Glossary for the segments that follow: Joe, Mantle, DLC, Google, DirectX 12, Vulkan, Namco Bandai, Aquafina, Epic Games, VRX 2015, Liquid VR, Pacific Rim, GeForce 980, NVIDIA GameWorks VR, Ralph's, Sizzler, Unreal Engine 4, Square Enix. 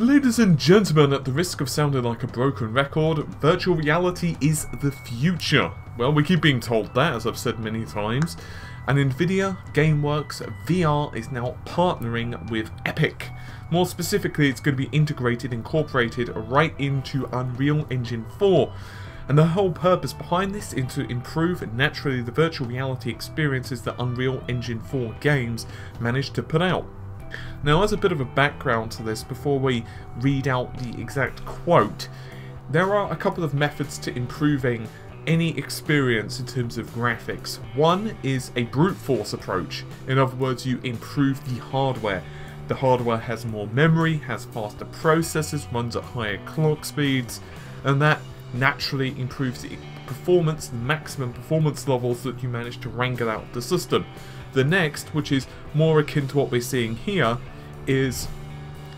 Ladies and gentlemen, at the risk of sounding like a broken record, virtual reality is the future. Well, we keep being told that, as I've said many times, and NVIDIA GameWorks VR is now partnering with Epic. More specifically, it's going to be incorporated right into Unreal Engine 4. And the whole purpose behind this is to improve, naturally, the virtual reality experiences that Unreal Engine 4 games managed to put out. Now, as a bit of a background to this, before we read out the exact quote, there are a couple of methods to improving any experience in terms of graphics. One is a brute force approach. In other words, you improve the hardware. The hardware has more memory, has faster processors, runs at higher clock speeds, and that naturally improves the performance, the maximum performance levels that you manage to wrangle out of the system. The next, which is more akin to what we're seeing here, is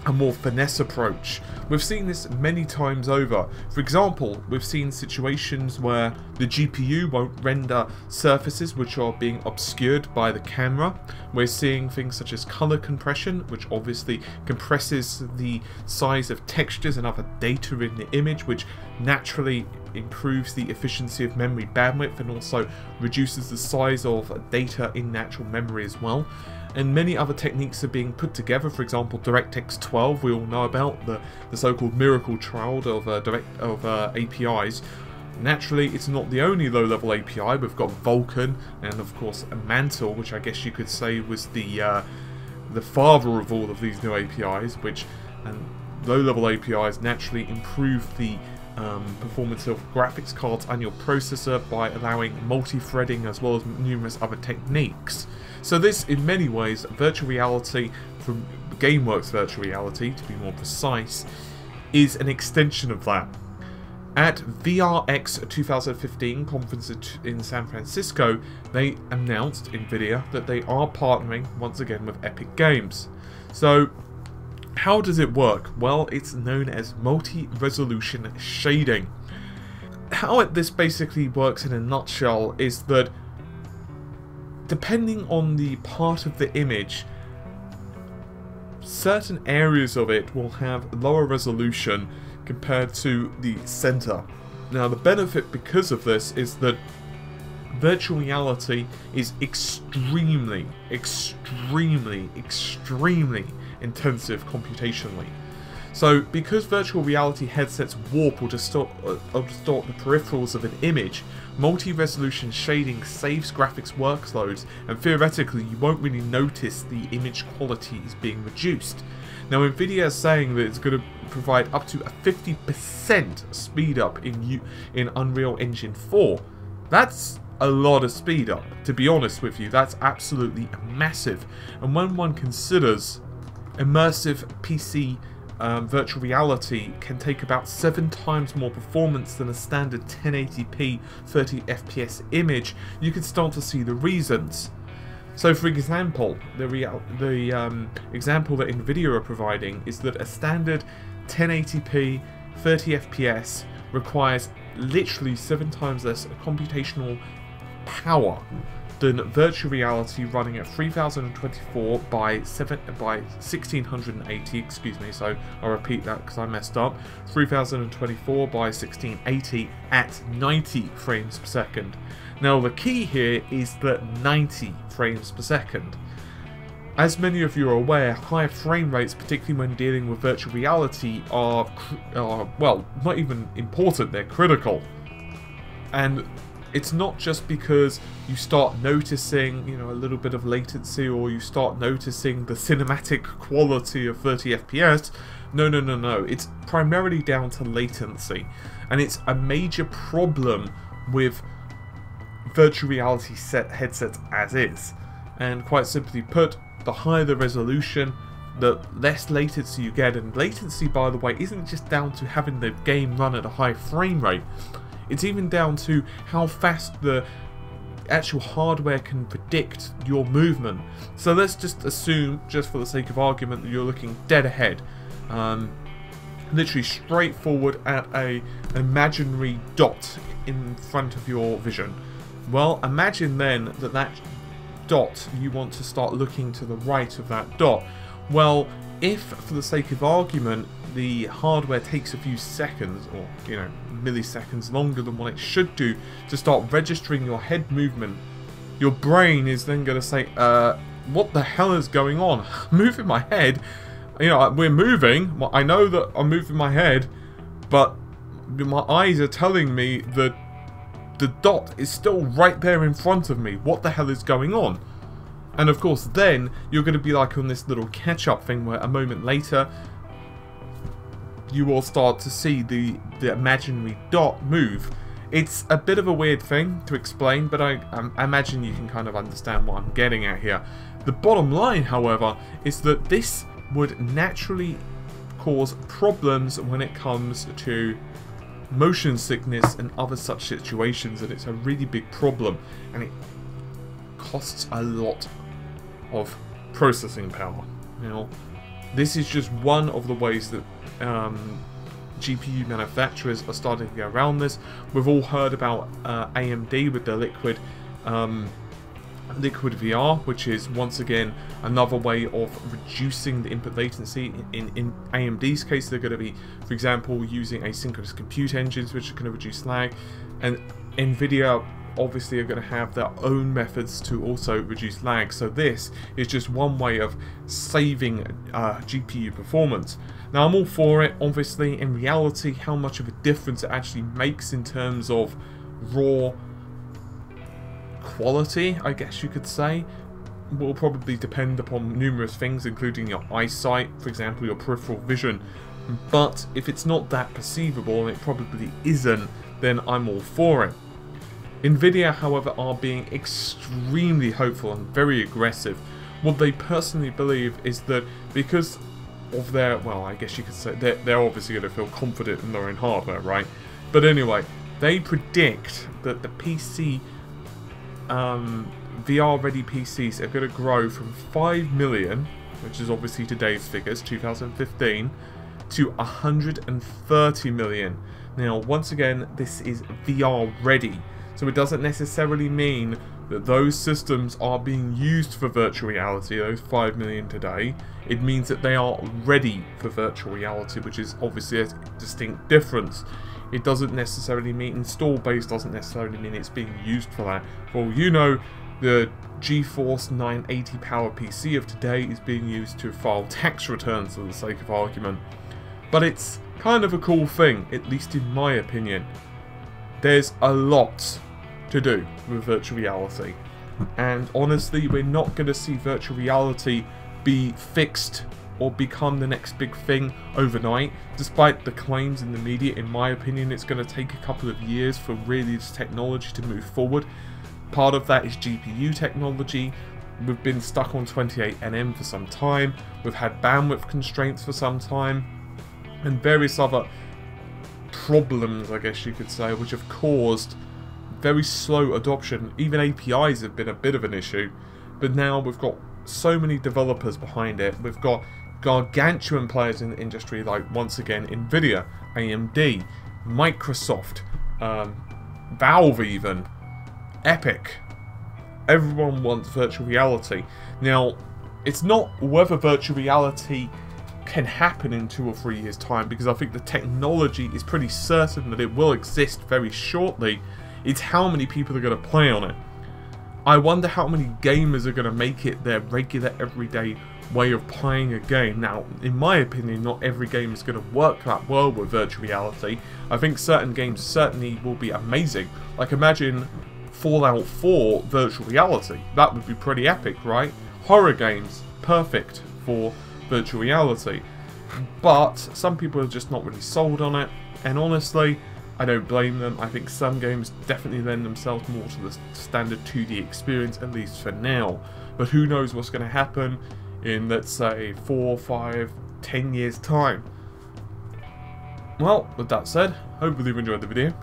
a more finesse approach. We've seen this many times over. For example, we've seen situations where the GPU won't render surfaces which are being obscured by the camera. We're seeing things such as color compression, which obviously compresses the size of textures and other data in the image, which naturally improves the efficiency of memory bandwidth and also reduces the size of data in natural memory as well. And many other techniques are being put together. For example, DirectX 12, we all know about, the so-called miracle child of APIs. Naturally, it's not the only low-level API. We've got Vulkan and, of course, Mantle, which I guess you could say was the father of all of these new APIs, and low-level APIs naturally improve the performance of graphics cards and your processor by allowing multi-threading as well as numerous other techniques. So this, in many ways, virtual reality, from GameWorks virtual reality to be more precise, is an extension of that. At VRX 2015 conference in San Francisco, they announced, NVIDIA, that they are partnering once again with Epic Games. So how does it work? Well, it's known as multi-resolution shading. How this basically works in a nutshell is that depending on the part of the image, certain areas of it will have lower resolution compared to the center. Now, the benefit because of this is that virtual reality is extremely intensive computationally. So because virtual reality headsets warp or distort the peripherals of an image, multi-resolution shading saves graphics workloads, and theoretically you won't really notice the image quality is being reduced. Now, NVIDIA is saying that it's going to provide up to a 50% speed up in Unreal Engine 4. That's a lot of speed up, to be honest with you. That's absolutely massive. And when one considers immersive PC virtual reality can take about 7 times more performance than a standard 1080p 30fps image, you can start to see the reasons. So, for example, the example that NVIDIA are providing is that a standard 1080p 30fps requires literally 7 times less computational power than virtual reality running at 3024 by 1680, excuse me, so I'll repeat that because I messed up, 3024 by 1680 at 90 frames per second. Now, the key here is that 90 frames per second. As many of you are aware, higher frame rates, particularly when dealing with virtual reality, are not even important, they're critical. And it's not just because you start noticing, you know, a little bit of latency, or you start noticing the cinematic quality of 30fps. No. It's primarily down to latency. And it's a major problem with virtual reality headsets as is. And quite simply put, the higher the resolution, the less latency you get. And latency, by the way, isn't just down to having the game run at a high frame rate. It's even down to how fast the actual hardware can predict your movement. So let's just assume, just for the sake of argument, that you're looking dead ahead, literally straight forward at an imaginary dot in front of your vision. Well, imagine then that dot, you want to start looking to the right of that dot. Well, if, for the sake of argument, the hardware takes a few seconds, or you know, milliseconds longer than what it should do to start registering your head movement, your brain is then going to say, what the hell is going on? I'm moving my head. You know, we're moving. Well, I know that I'm moving my head, but my eyes are telling me that the dot is still right there in front of me. What the hell is going on? And of course, then you're going to be like on this little catch-up thing where a moment later you will start to see the imaginary dot move. It's a bit of a weird thing to explain, but I imagine you can kind of understand what I'm getting at here. The bottom line, however, is that this would naturally cause problems when it comes to motion sickness and other such situations, and it's a really big problem, and it costs a lot of processing power. You know, this is just one of the ways that GPU manufacturers are starting to get around this. We've all heard about AMD with their Liquid VR, which is once again another way of reducing the input latency. In AMD's case, they're going to be, for example, using asynchronous compute engines, which are going to reduce lag, and NVIDIA obviously are going to have their own methods to also reduce lag. So this is just one way of saving GPU performance. Now, I'm all for it. Obviously, in reality, how much of a difference it actually makes in terms of raw quality, I guess you could say, will probably depend upon numerous things, including your eyesight, for example, your peripheral vision. But if it's not that perceivable, and it probably isn't, then I'm all for it. NVIDIA, however, are being extremely hopeful and very aggressive. What they personally believe is that because of their, well, I guess you could say, they're obviously going to feel confident in their own hardware, right? But anyway, they predict that the PC, VR-ready PCs are going to grow from 5 million, which is obviously today's figures, 2015, to 130 million. Now, once again, this is VR-ready. So it doesn't necessarily mean that those systems are being used for virtual reality, those 5 million today. It means that they are ready for virtual reality, which is obviously a distinct difference. It doesn't necessarily mean, install base doesn't necessarily mean it's being used for that. For all you know, the GeForce 980 power PC of today is being used to file tax returns for the sake of argument. But it's kind of a cool thing, at least in my opinion. There's a lot to do with virtual reality, and honestly, we're not going to see virtual reality be fixed or become the next big thing overnight. Despite the claims in the media, in my opinion, it's going to take a couple of years for really this technology to move forward. Part of that is GPU technology. We've been stuck on 28nm for some time, we've had bandwidth constraints for some time, and various other problems, I guess you could say, which have caused very slow adoption. Even APIs have been a bit of an issue, but now we've got so many developers behind it. We've got gargantuan players in the industry, like once again NVIDIA, AMD, Microsoft, Valve even, Epic. Everyone wants virtual reality. Now, it's not whether virtual reality can happen in 2 or 3 years time, because I think the technology is pretty certain that it will exist very shortly. It's how many people are going to play on it. I wonder how many gamers are going to make it their regular everyday way of playing a game. Now, in my opinion, not every game is going to work that well with virtual reality. I think certain games certainly will be amazing. Like, imagine Fallout 4 virtual reality. That would be pretty epic, right? Horror games, perfect for virtual reality. But some people are just not really sold on it, and honestly, I don't blame them. I think some games definitely lend themselves more to the standard 2D experience, at least for now. But who knows what's going to happen in, let's say, 4, 5, 10 years time. Well, with that said, hopefully you've enjoyed the video.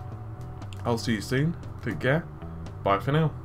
I'll see you soon. Take care. Bye for now.